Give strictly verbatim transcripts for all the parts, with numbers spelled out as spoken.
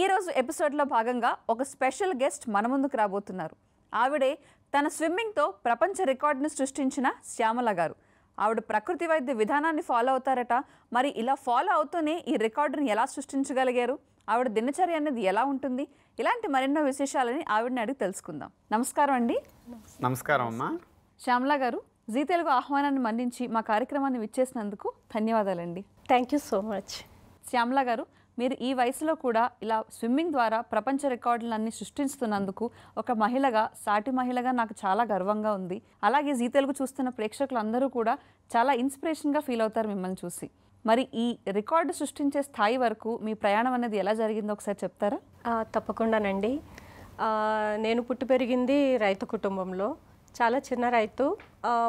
ఈ రోజు ఎపిసోడ్ లో భాగంగా ఒక స్పెషల్ గెస్ట్ మన ముందుకు రాబోతున్నారు. ఆవిడే తన స్విమ్మింగ్ తో ప్రపంచ రికార్డును సృష్టించిన శ్యామల గారు. ఆవిడ ప్రకృతి వైద్య విధానాన్ని ఫాలో అవుతారట. మరి ఇలా ఫాలో అవుతూనే ఈ రికార్డును ఎలా సృష్టించగలిగారు, ఆవిడ దినచర్య అనేది ఎలా ఉంటుంది, ఇలాంటి మరెన్నో విశేషాలని ఆవిడని అడిగి తెలుసుకుందాం. నమస్కారం అండి. నమస్కారం అమ్మా. శ్యామల గారు, జీ తెలుగు ఆహ్వానాన్ని మన్నించి మా కార్యక్రమాన్ని విచ్చేసినందుకు ధన్యవాదాలండి. Thank you so much. Shyamala garu, మీరు ఈ వయసులో కూడా ఇలా స్విమ్మింగ్ ద్వారా ప్రపంచ రికార్డులన్నీ సృష్టిస్తున్నందుకు ఒక మహిళగా, సాటి మహిళగా నాకు చాలా గర్వంగా ఉంది. అలాగే జీ తెలుగు చూస్తున్న ప్రేక్షకులందరూ కూడా చాలా ఇన్స్పిరేషన్గా ఫీల్ అవుతారు మిమ్మల్ని చూసి. మరి ఈ రికార్డు సృష్టించే స్థాయి వరకు మీ ప్రయాణం అనేది ఎలా జరిగిందో ఒకసారి చెప్తారా? తప్పకుండానండి. నేను పుట్టి పెరిగింది రైతు కుటుంబంలో. చాలా చిన్న రైతు.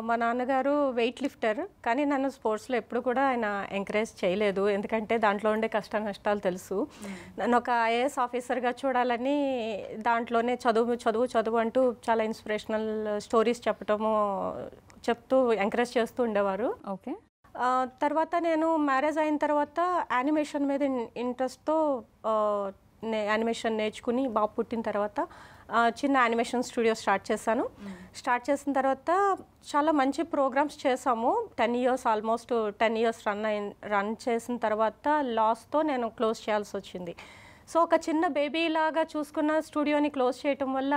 మా నాన్నగారు వెయిట్ లిఫ్టర్, కానీ నన్ను స్పోర్ట్స్లో ఎప్పుడు కూడా ఆయన ఎంకరేజ్ చేయలేదు. ఎందుకంటే దాంట్లో ఉండే కష్ట నష్టాలు తెలుసు. నన్ను ఒక ఐఏఎస్ ఆఫీసర్గా చూడాలని దాంట్లోనే చదువు చదువు చదువు అంటూ చాలా ఇన్స్పిరేషనల్ స్టోరీస్ చెప్పటము చెప్తూ ఎంకరేజ్ చేస్తూ ఉండేవారు. ఓకే. తర్వాత నేను మ్యారేజ్ అయిన తర్వాత యానిమేషన్ మీద ఇంట్రెస్ట్తో యానిమేషన్ నేర్చుకుని బాబు పుట్టిన తర్వాత చిన్న యానిమేషన్ స్టూడియో స్టార్ట్ చేశాను. స్టార్ట్ చేసిన తర్వాత చాలా మంచి ప్రోగ్రామ్స్ చేసాము. Ten years almost ten years run అయిన రన్ చేసిన తర్వాత లాస్తో నేను క్లోజ్ చేయాల్సి వచ్చింది. సో ఒక చిన్న బేబీలాగా చూసుకున్న స్టూడియోని క్లోజ్ చేయటం వల్ల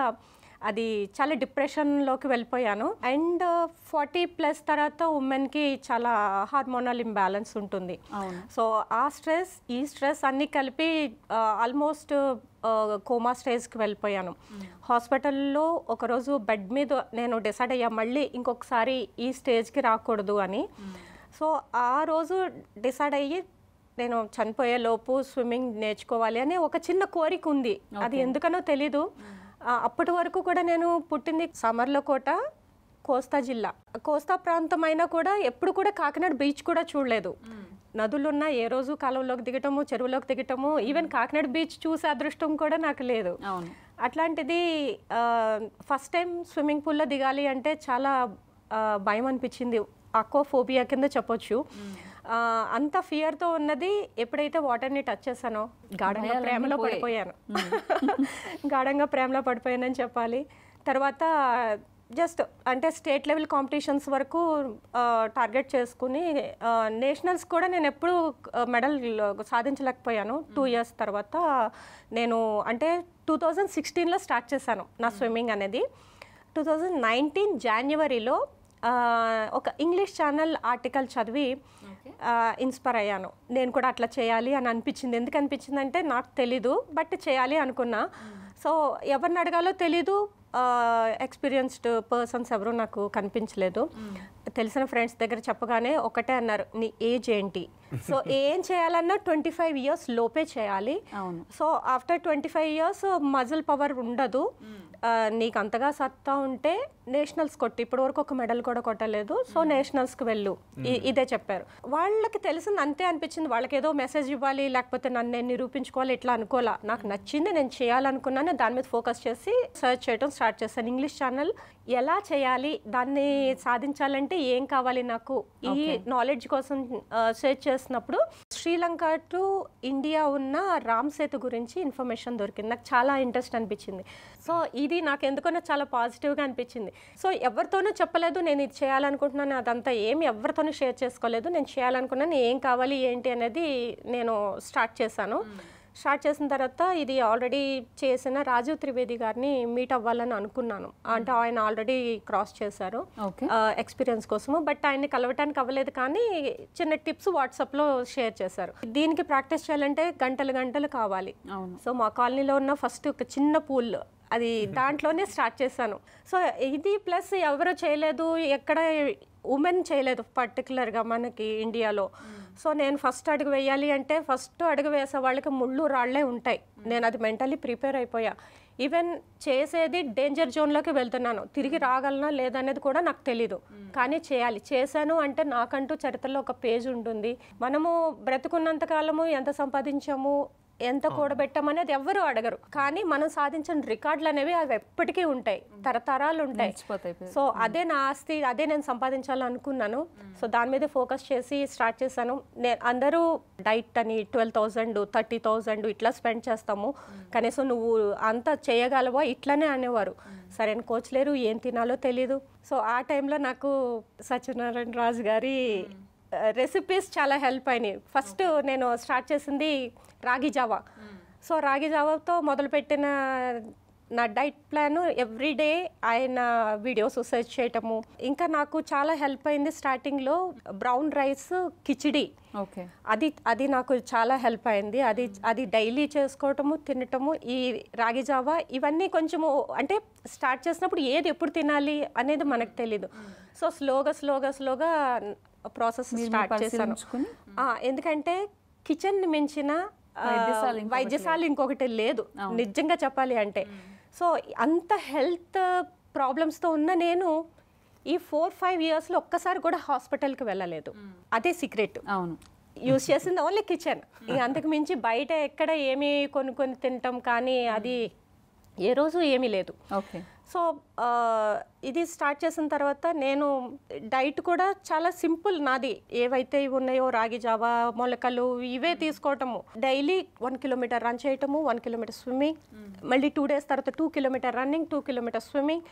అది చాలా డిప్రెషన్లోకి వెళ్ళిపోయాను. అండ్ ఫార్టీ ప్లస్ తర్వాత ఉమెన్కి చాలా హార్మోనల్ ఇంబ్యాలెన్స్ ఉంటుంది. సో ఆ స్ట్రెస్, ఈ స్ట్రెస్ అన్నీ కలిపి ఆల్మోస్ట్ కోమా స్టేజ్కి వెళ్ళిపోయాను. హాస్పిటల్లో ఒకరోజు బెడ్ మీద నేను డిసైడ్ అయ్యా, మళ్ళీ ఇంకొకసారి ఈ స్టేజ్కి రాకూడదు అని. సో ఆ రోజు డిసైడ్ అయ్యి నేను చనిపోయేలోపు స్విమ్మింగ్ నేర్చుకోవాలి అనే ఒక చిన్న కోరిక ఉంది. అది ఎందుకనో తెలీదు. అప్పటి వరకు కూడా నేను పుట్టింది సమర్లకోట, కోస్తా జిల్లా, కోస్తా ప్రాంతం అయినా కూడా ఎప్పుడు కూడా కాకినాడ బీచ్ కూడా చూడలేదు. నదులున్నా ఏ రోజు కాలువలోకి దిగటము, చెరువులోకి దిగటము, ఈవెన్ కాకినాడ బీచ్ చూసే అదృష్టం కూడా నాకు లేదు. అట్లాంటిది ఫస్ట్ టైం స్విమ్మింగ్ పూల్లో దిగాలి అంటే చాలా భయం అనిపించింది. ఆక్వాఫోబియా కింద చెప్పొచ్చు. అంత ఫియర్తో ఉన్నది. ఎప్పుడైతే వాటర్ని టచ్ చేశానో గాఢంగా ప్రేమలో పడిపోయాను. గాఢంగా ప్రేమలో పడిపోయానని చెప్పాలి. తర్వాత జస్ట్ అంటే స్టేట్ లెవెల్ కాంపిటీషన్స్ వరకు టార్గెట్ చేసుకుని నేషనల్స్ కూడా నేను ఎప్పుడూ మెడల్ సాధించలేకపోయాను. టూ ఇయర్స్ తర్వాత నేను అంటే టూ థౌజండ్ సిక్స్టీన్లో స్టార్ట్ చేశాను నా స్విమ్మింగ్ అనేది. టూ థౌజండ్ నైన్టీన్ జనవరిలో ఒక ఇంగ్లీష్ ఛానల్ ఆర్టికల్ చదివి ఇన్స్పైర్ అయ్యాను. నేను కూడా అట్లా చేయాలి అని అనిపించింది. ఎందుకు అనిపించింది అంటే నాకు తెలీదు, బట్ చేయాలి అనుకున్నా. సో ఎవరిని అడగాలో తెలీదు. ఎక్స్పీరియన్స్డ్ పర్సన్స్ ఎవరు నాకు కనిపించలేదు. తెలిసిన ఫ్రెండ్స్ దగ్గర చెప్పగానే ఒకటే అన్నారు, నీ ఏజ్ ఏంటి? సో ఏం చేయాలన్నా ట్వంటీ ఫైవ్ ఇయర్స్ లోపే చేయాలి. So after twenty five years muscle power ఉండదు. నీకు అంతగా సత్తా ఉంటే నేషనల్స్ కొట్టి, ఇప్పటి వరకు ఒక మెడల్ కూడా కొట్టలేదు, సో నేషనల్స్కి వెళ్ళు, ఇదే చెప్పారు. వాళ్ళకి తెలిసింది అంతే అనిపించింది. వాళ్ళకి ఏదో మెసేజ్ ఇవ్వాలి, లేకపోతే నన్ను నేను నిరూపించుకోవాలి ఇట్లా అనుకోలే. నాకు నచ్చింది, నేను చేయాలనుకున్నాను, దాని మీద ఫోకస్ చేసి సర్చ్ చేయడం స్టార్ట్ చేశాను. ఇంగ్లీష్ ఛానల్ ఎలా చేయాలి, దాన్ని సాధించాలంటే ఏం కావాలి నాకు, ఈ నాలెడ్జ్ కోసం సెర్చ్ చేసినప్పుడు శ్రీలంక టు ఇండియా ఉన్న రామ్ సేతు గురించి ఇన్ఫర్మేషన్ దొరికింది. నాకు చాలా ఇంట్రెస్ట్ అనిపించింది. సో ఇది నాకు ఎందుకనో చాలా పాజిటివ్గా అనిపించింది. సో ఎవరితోనూ చెప్పలేదు నేను ఇది చేయాలనుకుంటున్నాను, అదంతా ఏమి ఎవరితోనూ షేర్ చేసుకోలేదు. నేను చేయాలనుకున్నాను, ఏం కావాలి ఏంటి అనేది నేను స్టార్ట్ చేశాను. స్టార్ట్ చేసిన తర్వాత ఇది ఆల్రెడీ చేసిన రాజీవ్ త్రివేది గారిని మీట్ అవ్వాలని అనుకున్నాను. అంటే ఆయన ఆల్రెడీ క్రాస్ చేశారు ఎక్స్పీరియన్స్ కోసము, బట్ ఆయన్ని కలవటానికి అవ్వలేదు. కానీ చిన్న టిప్స్ వాట్సాప్లో షేర్ చేశారు. దీనికి ప్రాక్టీస్ చేయాలంటే గంటలు గంటలు కావాలి. సో మా కాలనీలో ఉన్న ఫస్ట్ ఒక చిన్న పూల్, అది దాంట్లోనే స్టార్ట్ చేశాను. సో ఇది ప్లస్ ఎవరు చేయలేదు, ఎక్కడ ఉమెన్ చేయలేదు పర్టికులర్గా మనకి ఇండియాలో. సో నేను ఫస్ట్ అడుగు వేయాలి అంటే ఫస్ట్ అడుగు వేసే వాళ్ళకి ముళ్ళు రాళ్లే ఉంటాయి. నేను అది మెంటలీ ప్రిపేర్ అయిపోయా. ఈవెన్ చేసేది డేంజర్ జోన్లోకి వెళ్తున్నాను, తిరిగి రాగలనా లేదనేది కూడా నాకు తెలీదు. కానీ చేయాలి, చేశాను అంటే నాకంటూ చరిత్రలో ఒక పేజ్ ఉంటుంది. మనము బ్రతుకున్నంతకాలము ఎంత సంపాదించాము, ఎంత కూడబెట్టమనేది ఎవ్వరు అడగరు కానీ మనం సాధించిన రికార్డులు అనేవి అవి ఎప్పటికీ ఉంటాయి తరతరాలు ఉంటాయి సో అదే నా ఆస్తి అదే నేను సంపాదించాలనుకున్నాను సో దాని మీద ఫోకస్ చేసి స్టార్ట్ చేశాను నేను అందరూ డైట్ అని ట్వెల్వ్ థౌసండ్ థర్టీ థౌసండ్ ఇట్లా స్పెండ్ చేస్తాము కనీసం నువ్వు అంతా చేయగలవా ఇట్లానే అనేవారు సరైన కోచ్ లేరు ఏం తినాలో తెలియదు సో ఆ టైంలో నాకు సత్యనారాయణ రాజు గారి రెసిపీస్ చాలా హెల్ప్ అయినాయి ఫస్ట్ నేను స్టార్ట్ చేసింది రాగి జావా సో రాగి జావాతో మొదలుపెట్టిన నా డైట్ ప్లాను ఎవ్రీడే ఆయన వీడియోస్ సెర్చ్ చేయటము ఇంకా నాకు చాలా హెల్ప్ అయింది స్టార్టింగ్లో బ్రౌన్ రైస్ కిచిడి ఓకే అది అది నాకు చాలా హెల్ప్ అయింది అది అది డైలీ చేసుకోవటము తినటము ఈ రాగి జావా ఇవన్నీ కొంచెము అంటే స్టార్ట్ చేసినప్పుడు ఏది ఎప్పుడు తినాలి అనేది మనకు తెలీదు సో స్లోగా స్లోగా స్లోగా ప్రాసెస్ స్టార్ట్ చేశాను ఎందుకంటే కిచెన్ మించిన వైద్యశాల ఇంకొకటి లేదు నిజంగా చెప్పాలి అంటే సో అంత హెల్త్ ప్రాబ్లమ్స్తో ఉన్న నేను ఈ ఫోర్ ఫైవ్ ఇయర్స్లో ఒక్కసారి కూడా హాస్పిటల్కి వెళ్ళలేదు అదే సీక్రెట్ అవును యూజ్ చేసింది ఓన్లీ కిచెన్ ఇక అంతకు మించి బయట ఎక్కడ ఏమి కొనుక్కొని తింటాం కానీ అది ఏ రోజు ఏమీ లేదు ఓకే సో ఇది స్టార్ట్ చేసిన తర్వాత నేను డైట్ కూడా చాలా సింపుల్ నాది ఏవైతే ఇవి ఉన్నాయో రాగి జావా మొలకలు ఇవే తీసుకోవటము డైలీ వన్ కిలోమీటర్ రన్ చేయటము వన్ కిలోమీటర్ స్విమ్మింగ్ మళ్ళీ టూ డేస్ తర్వాత two kilometer running two kilometer swimming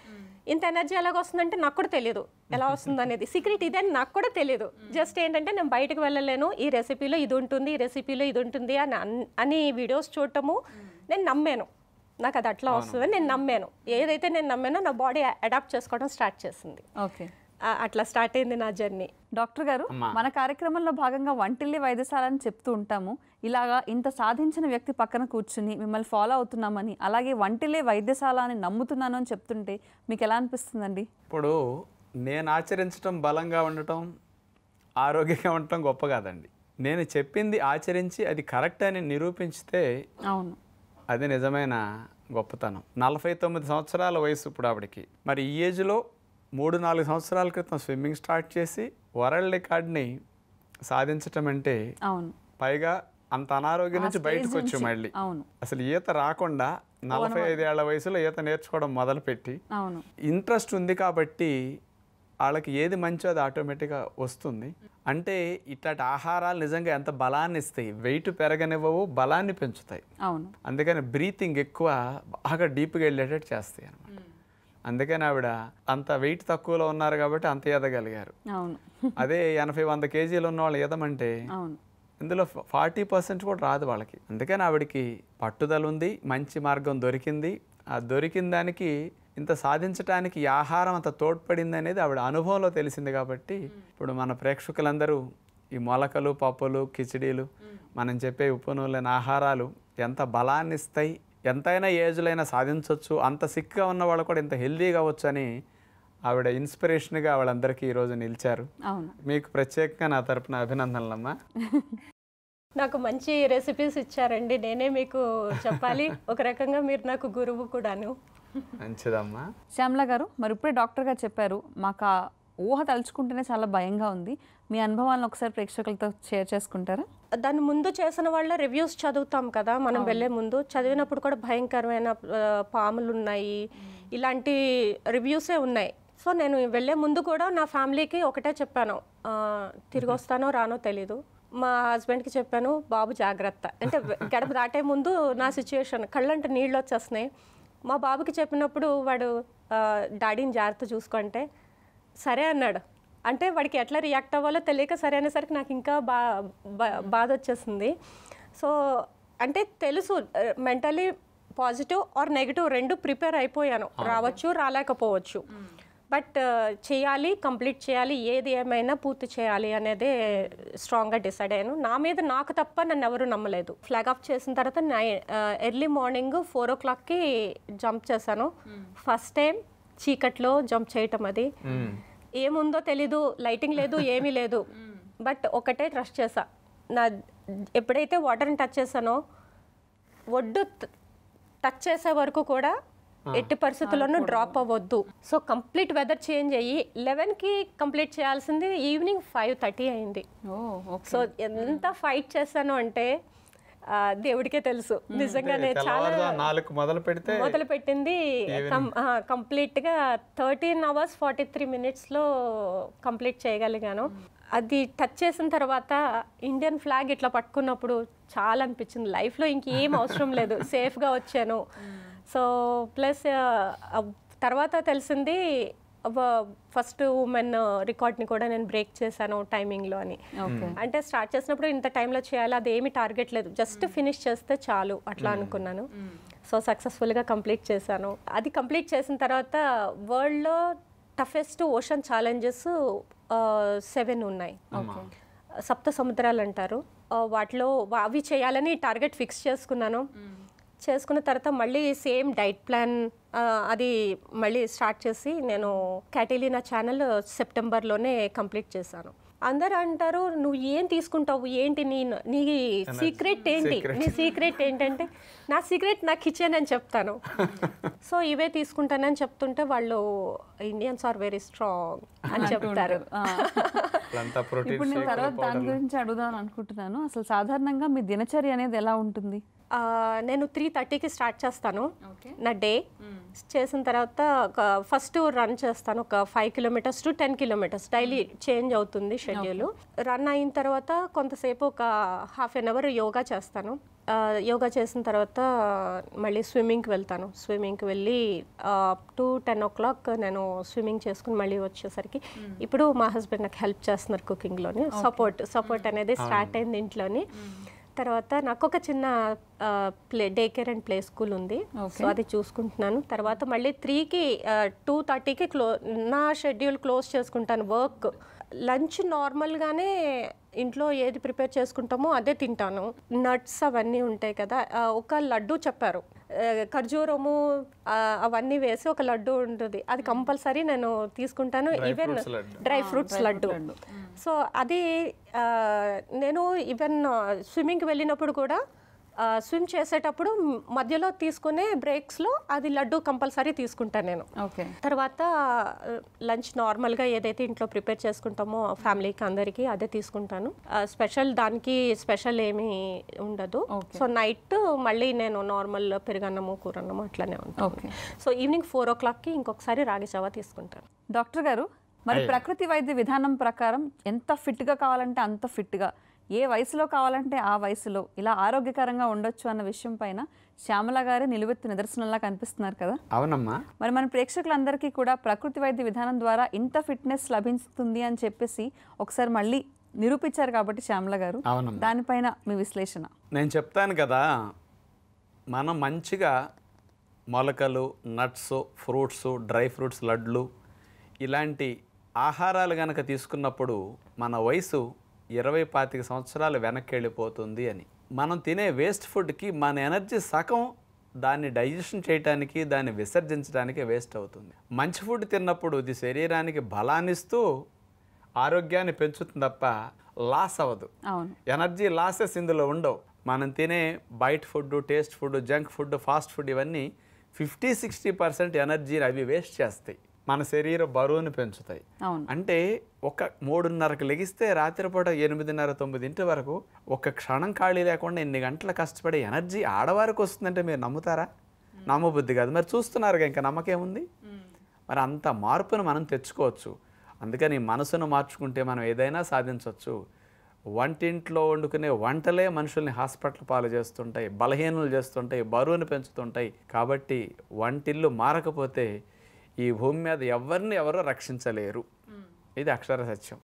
ఇంత ఎనర్జీ ఎలాగ వస్తుందంటే నాకు కూడా తెలియదు ఎలా వస్తుంది అనేది సీక్రెట్ ఇదే నాకు కూడా తెలియదు జస్ట్ ఏంటంటే నేను బయటకు వెళ్ళలేను ఈ రెసిపీలో ఇది ఉంటుంది ఈ రెసిపీలో ఇది ఉంటుంది అని అని వీడియోస్ చూడటము నేను నమ్మాను నాకు అది అట్లా వస్తుందని నేను నమ్మాను ఏదైతే నేను నమ్మానో నా బాడీ అడాప్ట్ చేసుకోవడం స్టార్ట్ చేసింది ఓకే అట్లా స్టార్ట్ అయింది నా జర్నీ డాక్టర్ గారు మన కార్యక్రమంలో భాగంగా వంటిల్లి వైద్యశాల అని చెప్తూ ఉంటాము ఇలాగా ఇంత సాధించిన వ్యక్తి పక్కన కూర్చుని మిమ్మల్ని ఫాలో అవుతున్నామని అలాగే వంటిల్లే వైద్యశాల అని నమ్ముతున్నాను అని చెప్తుంటే మీకు ఎలా అనిపిస్తుందండి ఇప్పుడు నేను ఆచరించడం బలంగా ఉండటం ఆరోగ్యంగా ఉండటం గొప్ప కాదండి నేను చెప్పింది ఆచరించి అది కరెక్ట్ అని నిరూపించితే అవును అది నిజమైన గొప్పతనం నలభై తొమ్మిది సంవత్సరాల వయసు ఇప్పుడు ఆవిడకి మరి ఈ ఏజ్లో మూడు నాలుగు సంవత్సరాల క్రితం స్విమ్మింగ్ స్టార్ట్ చేసి వరల్డ్ రికార్డ్ని సాధించటం అంటే అవును పైగా అంత అనారోగ్యం నుంచి బయటకు వచ్చి మళ్ళీ అవును అసలు ఈత రాకుండా నలభై ఐదేళ్ల వయసులో ఈత నేర్చుకోవడం మొదలుపెట్టి అవును ఇంట్రెస్ట్ ఉంది కాబట్టి వాళ్ళకి ఏది మంచో అది ఆటోమేటిక్గా వస్తుంది అంటే ఇట్లాంటి ఆహారాలు నిజంగా ఎంత బలాన్ని ఇస్తాయి వెయిట్ పెరగనివ్వవు బలాన్ని పెంచుతాయి అవును అందుకని బ్రీతింగ్ ఎక్కువ బాగా డీప్గా వెళ్ళేటట్టు చేస్తాయి అనమాట అందుకని ఆవిడ అంత వెయిట్ తక్కువలో ఉన్నారు కాబట్టి అంత ఎదగలిగారు అవును అదే ఎనభై వంద కేజీలు ఉన్న వాళ్ళు ఎదమంటే అవును ఇందులో ఫార్టీ పర్సెంట్ కూడా రాదు వాళ్ళకి అందుకని ఆవిడకి పట్టుదల ఉంది మంచి మార్గం దొరికింది ఆ దొరికిన దానికి ఇంత సాధించడానికి ఈ ఆహారం అంత తోడ్పడింది అనేది ఆవిడ అనుభవంలో తెలిసింది కాబట్టి ఇప్పుడు మన ప్రేక్షకులందరూ ఈ మొలకలు పప్పులు కిచిడీలు మనం చెప్పే ఉపనూలైన ఆహారాలు ఎంత బలాన్ని ఇస్తాయి ఎంతైనా ఏజ్లైనా సాధించవచ్చు అంత సిక్గా ఉన్న వాళ్ళు కూడా ఇంత హెల్దీగా అవ్వచ్చు అని ఆవిడ ఇన్స్పిరేషన్గా వాళ్ళందరికీ ఈరోజు నిలిచారు మీకు ప్రత్యేకంగా నా తరపున అభినందనలమ్మా నాకు మంచి రెసిపీస్ ఇచ్చారండి నేనే మీకు చెప్పాలి ఒక రకంగా మీరు నాకు గురువు కూడాను మంచిదమ్మా శ్యామల గారు మరి ఇప్పుడే డాక్టర్ గారు చెప్పారు మాకు ఆ ఊహ తలుచుకుంటేనే చాలా భయంగా ఉంది మీ అనుభవాలను ఒకసారి ప్రేక్షకులతో షేర్ చేసుకుంటారా దాని ముందు చేసిన వాళ్ళ రివ్యూస్ చదువుతాం కదా మనం వెళ్ళే ముందు చదివినప్పుడు కూడా భయంకరమైన పాములు ఉన్నాయి ఇలాంటి రివ్యూసే ఉన్నాయి సో నేను వెళ్ళే ముందు కూడా నా ఫ్యామిలీకి ఒకటే చెప్పాను తిరిగి వస్తానో రానో తెలీదు మా హస్బెండ్కి చెప్పాను బాబు జాగ్రత్త అంటే గడప దాటే ముందు నా సిచ్యువేషన్ కళ్ళంటే నీళ్ళు వచ్చేస్తున్నాయి మా బాబుకి చెప్పినప్పుడు వాడు డాడీని జాగ్రత్త చూసుకుంటే సరే అన్నాడు అంటే వాడికి ఎట్లా రియాక్ట్ అవ్వాలో తెలియక సరే అనేసరికి నాకు ఇంకా బా బాధ వచ్చేసింది సో అంటే తెలుసు మెంటలీ పాజిటివ్ ఆర్ నెగిటివ్ రెండు ప్రిపేర్ అయిపోయాను రావచ్చు రాలేకపోవచ్చు బట్ చేయాలి కంప్లీట్ చేయాలి ఏది ఏమైనా పూర్తి చేయాలి అనేది స్ట్రాంగ్గా డిసైడ్ అయ్యాను నా మీద నాకు తప్ప నన్ను ఎవరు నమ్మలేదు ఫ్లాగ్ ఆఫ్ చేసిన తర్వాత నై ఎర్లీ మార్నింగ్ ఫోర్ ఓ క్లాక్కి జంప్ చేశాను ఫస్ట్ టైం చీకట్లో జంప్ చేయటం అది ఏముందో తెలీదు లైటింగ్ లేదు ఏమీ లేదు బట్ ఒకటే ట్రస్ట్ చేశా నా ఎప్పుడైతే వాటర్ని టచ్ చేశానో ఒడ్డు టచ్ చేసే వరకు కూడా ఎట్టి పరిస్థితుల్లోనూ డ్రాప్ అవ్వద్దు సో కంప్లీట్ వెదర్ చేంజ్ అయ్యి లెవెన్కి కంప్లీట్ చేయాల్సింది ఈవినింగ్ ఫైవ్ థర్టీ అయింది సో ఎంత ఫైట్ చేశాను అంటే దేవుడికే తెలుసు నిజంగానే చాలా నాలుగు మొదలు పెడితే మొదలు పెట్టింది కంప్లీట్ గా thirteen hours forty-three minutes లో కంప్లీట్ చేయగలిగాను. అది టచ్ చేసిన తర్వాత ఇండియన్ ఫ్లాగ్ ఇట్లా పట్టుకున్నప్పుడు చాలా అనిపించింది లైఫ్ లో ఇంకేం అవసరం లేదు సేఫ్ గా వచ్చాను. సో ప్లస్ తర్వాత తెలిసింది ఫస్ట్ ఉమెన్ రికార్డ్ని కూడా నేను బ్రేక్ చేశాను టైమింగ్లో అని. అంటే స్టార్ట్ చేసినప్పుడు ఇంత టైంలో చేయాలి అది ఏమి టార్గెట్ లేదు, జస్ట్ ఫినిష్ చేస్తే చాలు అట్లా అనుకున్నాను. సో సక్సెస్ఫుల్గా కంప్లీట్ చేశాను. అది కంప్లీట్ చేసిన తర్వాత వరల్డ్లో టఫెస్ట్ ఓషన్ ఛాలెంజెస్ సెవెన్ ఉన్నాయి, సప్త సముద్రాలు అంటారు వాటిలో అవి చేయాలని టార్గెట్ ఫిక్స్ చేసుకున్నాను. చేసుకున్న తర్వాత మళ్ళీ సేమ్ డైట్ ప్లాన్ అది మళ్ళీ స్టార్ట్ చేసి నేను క్యాటలీనా ఛానల్ సెప్టెంబర్లోనే కంప్లీట్ చేశాను. అందరూ అంటారు నువ్వు ఏం తీసుకుంటావు ఏంటి నీ నీ సీక్రెట్ ఏంటి నీ సీక్రెట్ ఏంటంటే నా సీక్రెట్ నా కిచెన్ అని చెప్తాను. సో ఇవే తీసుకుంటానని చెప్తుంటే వాళ్ళు ఇండియన్స్ ఆర్ వెరీ స్ట్రాంగ్ అని చెప్తారు. ఇప్పుడు నేను తర్వాత దాని గురించి అడుగుదామని అనుకుంటున్నాను. అసలు సాధారణంగా మీ దినచర్య అనేది ఎలా ఉంటుంది? నేను త్రీ థర్టీకి స్టార్ట్ చేస్తాను నా డే. చేసిన తర్వాత ఒక ఫస్ట్ రన్ చేస్తాను ఒక five kilometers to ten kilometers daily change అవుతుంది షెడ్యూల్. రన్ అయిన తర్వాత కొంతసేపు ఒక హాఫ్ అన్ అవర్ యోగా చేస్తాను. యోగా చేసిన తర్వాత మళ్ళీ స్విమ్మింగ్కి వెళ్తాను. స్విమ్మింగ్కి వెళ్ళి up to ten o'clock నేను స్విమ్మింగ్ చేసుకుని మళ్ళీ వచ్చేసరికి ఇప్పుడు మా హస్బెండ్ నాకు హెల్ప్ చేస్తున్నారు కుకింగ్లోని. సపోర్ట్ సపోర్ట్ అనేది స్టార్ట్ అయింది ఇంట్లోని. తర్వాత నాకు ఒక చిన్న play day care and play school ఉంది, సో అది చూసుకుంటున్నాను. తర్వాత మళ్ళీ త్రీకి టూ థర్టీకి క్లో నా షెడ్యూల్ క్లోజ్ చేసుకుంటాను. వర్క్ లంచ్ నార్మల్గానే ఇంట్లో ఏది ప్రిపేర్ చేసుకుంటామో అదే తింటాను. నట్స్ అవన్నీ ఉంటాయి కదా, ఒక లడ్డు చెప్పారు ఖర్జూరము అవన్నీ వేసి ఒక లడ్డు ఉంటుంది అది కంపల్సరీ నేను తీసుకుంటాను. Even dry fruits laddu. So అది నేను ఈవెన్ స్విమ్మింగ్కి వెళ్ళినప్పుడు కూడా స్విమ్ చేసేటప్పుడు మధ్యలో తీసుకునే బ్రేక్స్లో అది లడ్డు కంపల్సరీ తీసుకుంటాను నేను. ఓకే తర్వాత లంచ్ నార్మల్గా ఏదైతే ఇంట్లో ప్రిపేర్ చేసుకుంటామో ఫ్యామిలీకి అందరికీ అదే తీసుకుంటాను. స్పెషల్ దానికి స్పెషల్ ఏమీ ఉండదు. సో నైట్ మళ్ళీ నేను నార్మల్ పెరుగన్నము కూరన్నము అట్లానే ఉంటాను. సో ఈవినింగ్ ఫోర్ ఓ క్లాక్కి ఇంకొకసారి రాగి జావా తీసుకుంటాను. డాక్టర్ గారు, మరి ప్రకృతి వైద్య విధానం ప్రకారం ఎంత ఫిట్గా కావాలంటే అంత ఫిట్గా, ఏ వయసులో కావాలంటే ఆ వయసులో ఇలా ఆరోగ్యకరంగా ఉండొచ్చు అన్న విషయం పైన శ్యామల గారే నిలువెత్తు నిదర్శనంలా కనిపిస్తున్నారు కదా. అవునమ్మా. మరి మన ప్రేక్షకులందరికీ కూడా ప్రకృతి వైద్య విధానం ద్వారా ఇంత ఫిట్నెస్ లభిస్తుంది అని చెప్పేసి ఒకసారి మళ్ళీ నిరూపించారు కాబట్టి శ్యామల గారు, దానిపైన మీ విశ్లేషణ. నేను చెప్తాను కదా, మనం మంచిగా మొలకలు, నట్స్, ఫ్రూట్స్, డ్రై ఫ్రూట్స్ లడ్లు ఇలాంటి ఆహారాలు కనుక తీసుకున్నప్పుడు మన వయసు ఇరవై పాతిక సంవత్సరాలు వెనక్కి వెళ్ళిపోతుంది అని. మనం తినే వేస్ట్ ఫుడ్కి మన ఎనర్జీ సగం దాన్ని డైజెషన్ చేయడానికి, దాన్ని విసర్జించడానికి వేస్ట్ అవుతుంది. మంచి ఫుడ్ తిన్నప్పుడు ఇది శరీరానికి బలాన్నిస్తూ ఆరోగ్యాన్ని పెంచుతుంది తప్ప లాస్ అవ్వదు. ఎనర్జీ లాసెస్ ఇందులో ఉండవు. మనం తినే బయట food, taste food, junk food, fast food ఇవన్నీ ఫిఫ్టీ సిక్స్టీ పర్సెంట్ ఎనర్జీని అవి వేస్ట్ చేస్తాయి, మన శరీర బరువును పెంచుతాయి. అంటే ఒక మూడున్నరకు లెగిస్తే రాత్రిపూట ఎనిమిదిన్నర తొమ్మిదింటి వరకు ఒక క్షణం ఖాళీ లేకుండా ఎన్ని గంటలు కష్టపడే ఎనర్జీ ఆడవారికి వస్తుందంటే మీరు నమ్ముతారా? నమ్మబుద్ధి కాదు. మరి చూస్తున్నారుగా, ఇంకా నమ్మకేముంది? మరి అంత మార్పును మనం తెచ్చుకోవచ్చు. అందుకని మనసును మార్చుకుంటే మనం ఏదైనా సాధించవచ్చు. వంటింట్లో వండుకునే వంటలే మనుషుల్ని హాస్పిటల్ పాలు చేస్తుంటాయి, బలహీనలు చేస్తుంటాయి, బరువును పెంచుతుంటాయి. కాబట్టి వంటిల్లు మారకపోతే ఈ భూమి మీద ఎవరిని ఎవరో రక్షించలేరు. ఇది అక్షర సత్యం.